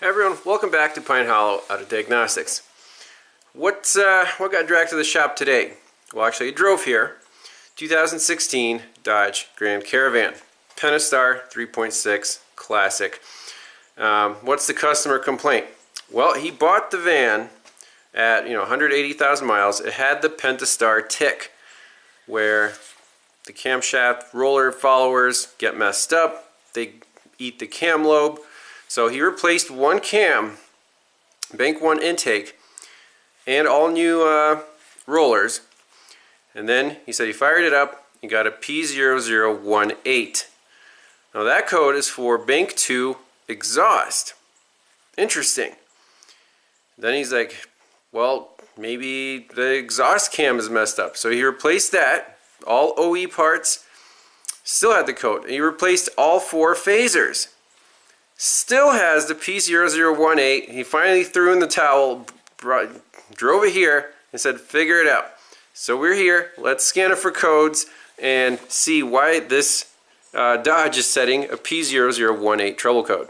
Hey everyone, welcome back to Pine Hollow Auto Diagnostics. What got dragged to the shop today? Well, actually it drove here. 2016 Dodge Grand Caravan. Pentastar 3.6 Classic. What's the customer complaint? Well, he bought the van at 180,000 miles. It had the Pentastar tick where the camshaft roller followers get messed up. They eat the cam lobe. So he replaced one cam, bank one intake, and all new rollers. And then he said he fired it up and got a P0018. Now that code is for bank 2 exhaust. Interesting. Then he's like, well, maybe the exhaust cam is messed up. So he replaced that, all OE parts, still had the code. And he replaced all 4 phasers. Still has the P0018. He finally threw in the towel, drove it here, and said, figure it out. So we're here. Let's scan it for codes and see why this Dodge is setting a P0018 trouble code.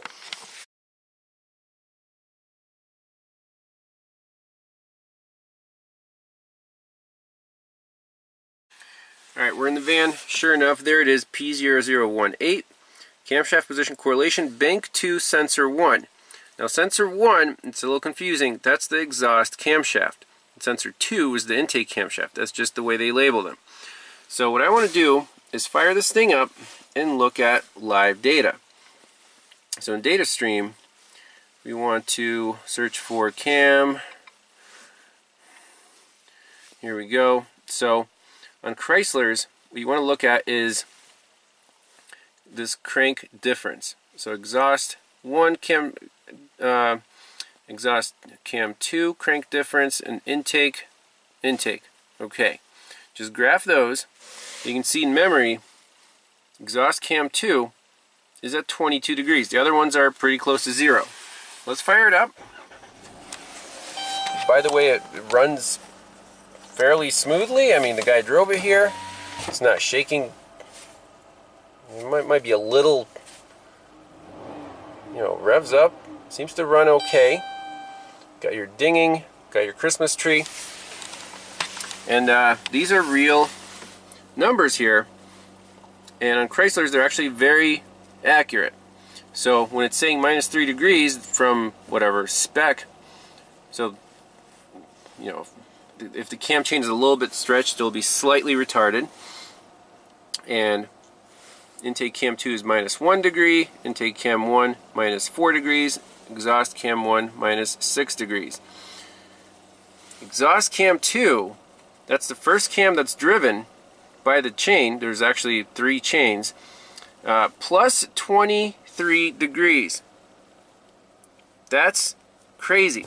Alright, we're in the van. Sure enough, there it is, P0018. Camshaft position correlation, bank 2, sensor 1. Now sensor 1, it's a little confusing, that's the exhaust camshaft. And sensor 2 is the intake camshaft. That's just the way they label them. So what I want to do is fire this thing up and look at live data. So in data stream, we want to search for cam. Here we go. So on Chrysler's, what you want to look at is this crank difference. So exhaust 1 cam, exhaust cam 2 crank difference, and intake. Okay, just graph those. You can see in memory, exhaust cam 2 is at 22 degrees. The other ones are pretty close to 0. Let's fire it up. By the way, it runs fairly smoothly. I mean, the guy drove it here. It's not shaking. It might be a little, revs up. Seems to run okay. Got your dinging, got your Christmas tree. And these are real numbers here. And on Chrysler's, they're actually very accurate. So when it's saying -3 degrees from whatever spec, so, if the cam chain is a little bit stretched, it'll be slightly retarded. And intake cam 2 is -1 degree, intake cam 1 -4 degrees, exhaust cam 1 -6 degrees. Exhaust cam 2, that's the first cam that's driven by the chain. There's actually 3 chains, plus 23 degrees. That's crazy.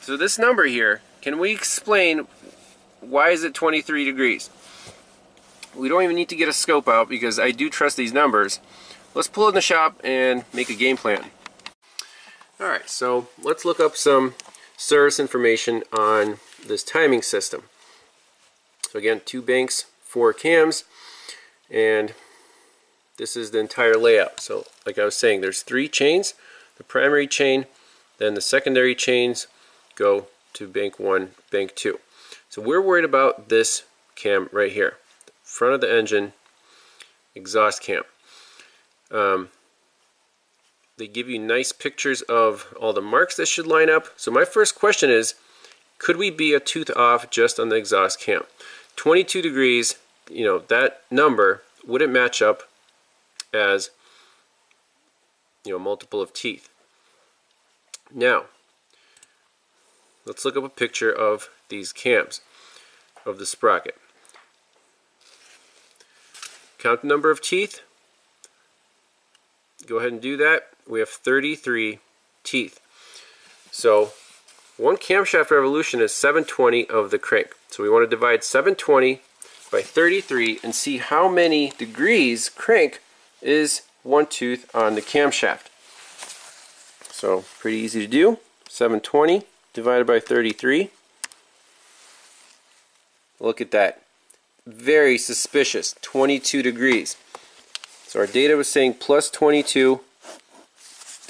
So this number here, can we explain why is it 23 degrees? We don't even need to get a scope out because I do trust these numbers. Let's pull in the shop and make a game plan. Alright, so let's look up some service information on this timing system. So again, 2 banks, 4 cams, and this is the entire layout. So like I was saying, there's 3 chains, the primary chain, then the secondary chains go to bank 1, bank 2. So we're worried about this cam right here. Front of the engine, exhaust cam. They give you nice pictures of all the marks that should line up. So my first question is, could we be a tooth off just on the exhaust cam? 22 degrees, that number wouldn't match up as, multiple of teeth. Now, let's look up a picture of these cams, of the sprocket. Count the number of teeth. Go ahead and do that. We have 33 teeth. So one camshaft revolution is 7/20 of the crank. So we want to divide 7/20 by 33 and see how many degrees crank is one tooth on the camshaft. So pretty easy to do. 7/20 divided by 33. Look at that. Very suspicious, 22 degrees. So our data was saying plus 22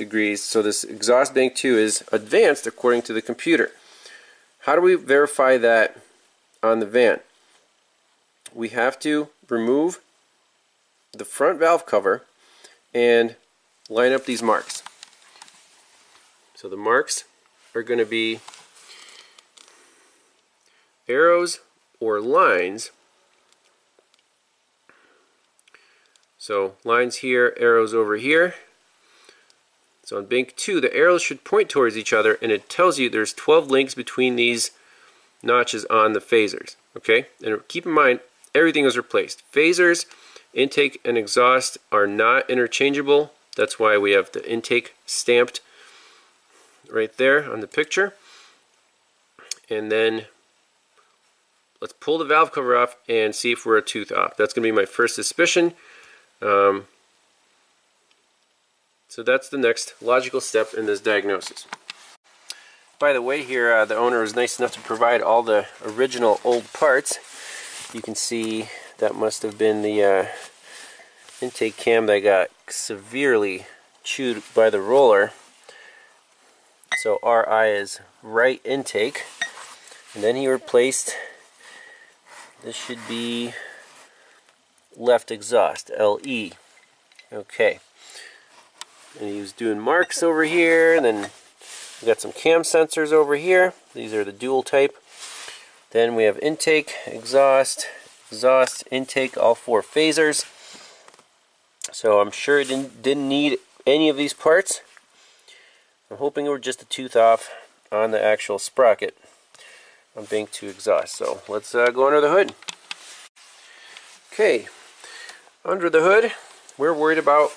degrees. So this exhaust bank 2 is advanced according to the computer. How do we verify that on the van? We have to remove the front valve cover and line up these marks. So the marks are going to be arrows or lines. So lines here, arrows over here. So on bank 2, the arrows should point towards each other, and it tells you there's 12 links between these notches on the phasers. Okay, and keep in mind everything is replaced. Phasers, intake, and exhaust are not interchangeable. That's why we have the intake stamped right there on the picture. And then let's pull the valve cover off and see if we're a tooth off. That's going to be my first suspicion. So that's the next logical step in this diagnosis. By the way, here the owner was nice enough to provide all the original old parts. You can see that must have been the intake cam that got severely chewed by the roller. So RI is right intake. And then he replaced, this should be left exhaust, LE. Okay. And he was doing marks over here, and then we got some cam sensors over here. These are the dual type. Then we have intake, exhaust, exhaust, intake, all four phasers. So I'm sure it didn't need any of these parts. I'm hoping we're just a tooth off on the actual sprocket on bank 2 exhaust. So let's go under the hood. Okay, under the hood, we're worried about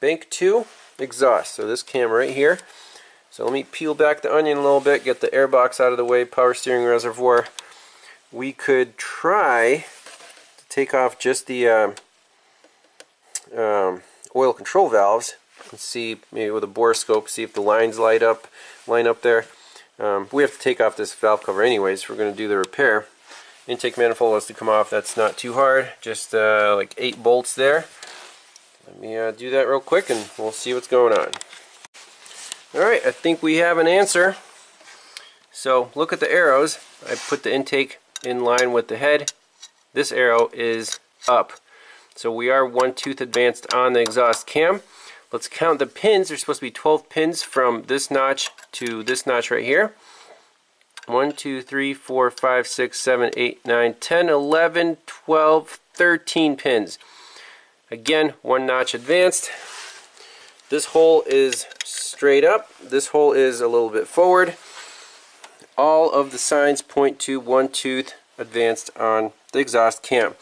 bank 2 exhaust. So this cam right here. So let me peel back the onion a little bit, get the airbox out of the way, power steering reservoir. We could try to take off just the oil control valves and see, maybe with a borescope, see if the lines line up there. We have to take off this valve cover anyways. We're going to do the repair. Intake manifold has to come off. That's not too hard. Just like 8 bolts there. Let me do that real quick and we'll see what's going on. Alright, I think we have an answer. So look at the arrows. I put the intake in line with the head. This arrow is up. So we are one tooth advanced on the exhaust cam. Let's count the pins. There's supposed to be 12 pins from this notch to this notch right here. 1, 2, 3, 4, 5, 6, 7, 8, 9, 10, 11, 12, 13 pins. Again, one notch advanced. This hole is straight up. This hole is a little bit forward. All of the signs point to one tooth advanced on the exhaust cam.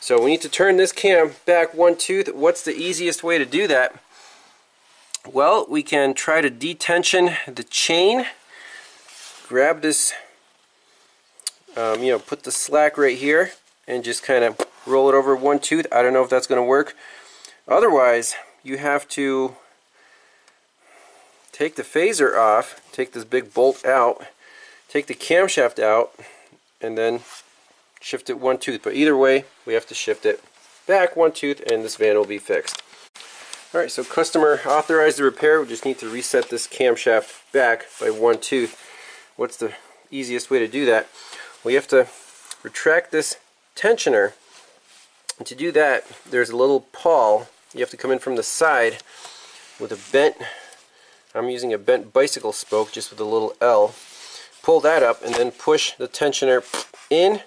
So we need to turn this cam back one tooth. What's the easiest way to do that? Well, we can try to detension the chain. Grab this, you know, put the slack right here and just kind of roll it over one tooth. I don't know if that's going to work. Otherwise, you have to take the phaser off, take this big bolt out, take the camshaft out, and then shift it one tooth. But either way, we have to shift it back one tooth and this van will be fixed. Alright, so customer authorized the repair. We just need to reset this camshaft back by one tooth. What's the easiest way to do that? Well, you have to retract this tensioner. And to do that, there's a little pawl. You have to come in from the side with a bent, I'm using a bent bicycle spoke just with a little L. Pull that up and then push the tensioner in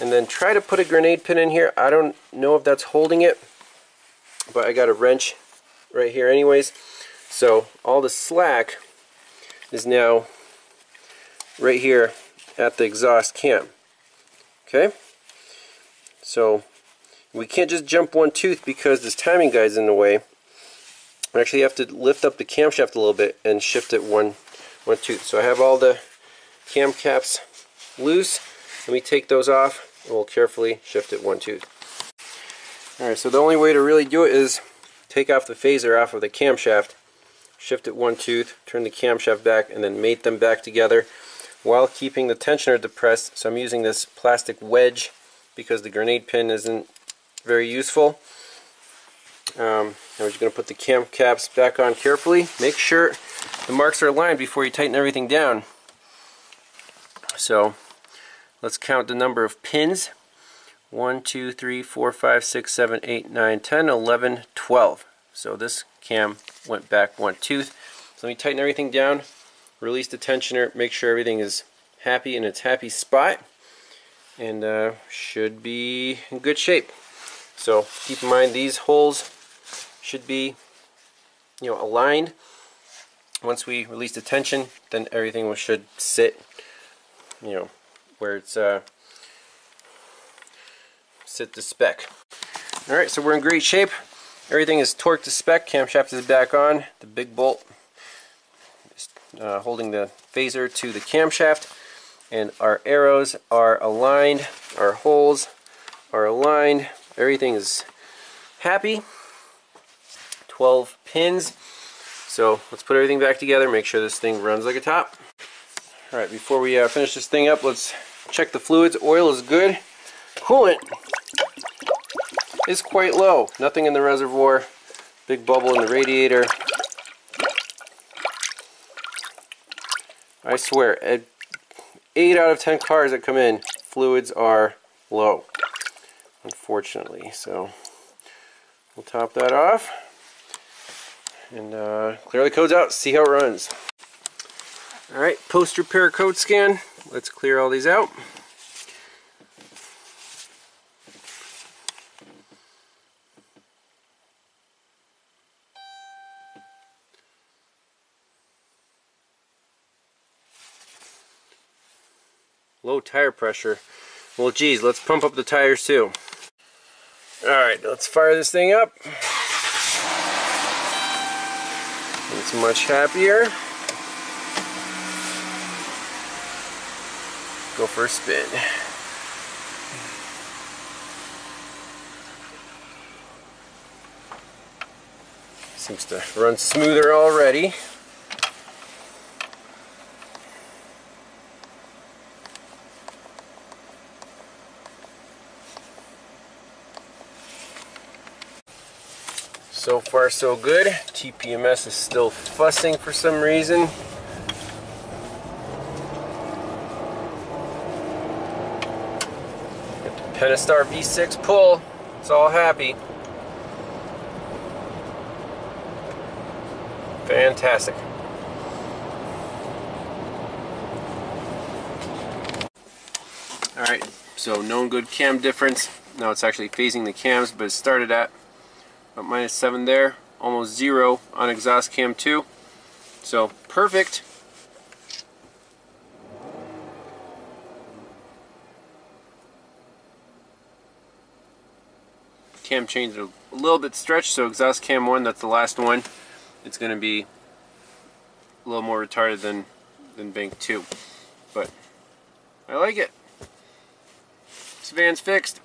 and then try to put a grenade pin in here. I don't know if that's holding it, but I got a wrench right here anyways. So all the slack is now right here at the exhaust cam. Okay? So we can't just jump one tooth because this timing guide's in the way. We actually have to lift up the camshaft a little bit and shift it one tooth. So I have all the cam caps loose. Let me take those off and we'll carefully shift it one tooth. Alright, so the only way to really do it is take off the phaser off of the camshaft, shift it one tooth, turn the camshaft back, and then mate them back together while keeping the tensioner depressed. So I'm using this plastic wedge because the grenade pin isn't very useful. Now we're just going to put the cam caps back on carefully. Make sure the marks are aligned before you tighten everything down. So let's count the number of pins. 1, 2, 3, 4, 5, 6, 7, 8, 9, 10, 11, 12. So this cam went back one tooth. So let me tighten everything down, release the tensioner, make sure everything is happy in its happy spot, and should be in good shape. So keep in mind these holes should be, you know, aligned. Once we release the tension, then everything should sit, you know, where it's sit to spec. All right, so we're in great shape. Everything is torqued to spec. Camshaft is back on. The big bolt is holding the phaser to the camshaft, and our arrows are aligned. Our holes are aligned. Everything is happy. 12 pins. So let's put everything back together. Make sure this thing runs like a top. All right, before we finish this thing up, let's check the fluids. Oil is good. Coolant is quite low. Nothing in the reservoir. Big bubble in the radiator. I swear, at 8 out of 10 cars that come in, fluids are low, unfortunately. So we'll top that off and clear the codes out, see how it runs. All right, post repair code scan. Let's clear all these out. Low tire pressure. Well, geez, let's pump up the tires too. All right, let's fire this thing up. It's much happier. Go for a spin. Seems to run smoother already. So far, so good. TPMS is still fussing for some reason. Got the Pentastar V6 pull. It's all happy. Fantastic. All right, so known good cam difference. Now it's actually phasing the cams, but it started at about -7 there, almost 0 on exhaust cam 2. So perfect. Cam changed a little bit stretched, so exhaust cam 1, that's the last one. It's going to be a little more retarded than bank 2. But I like it. This van's fixed.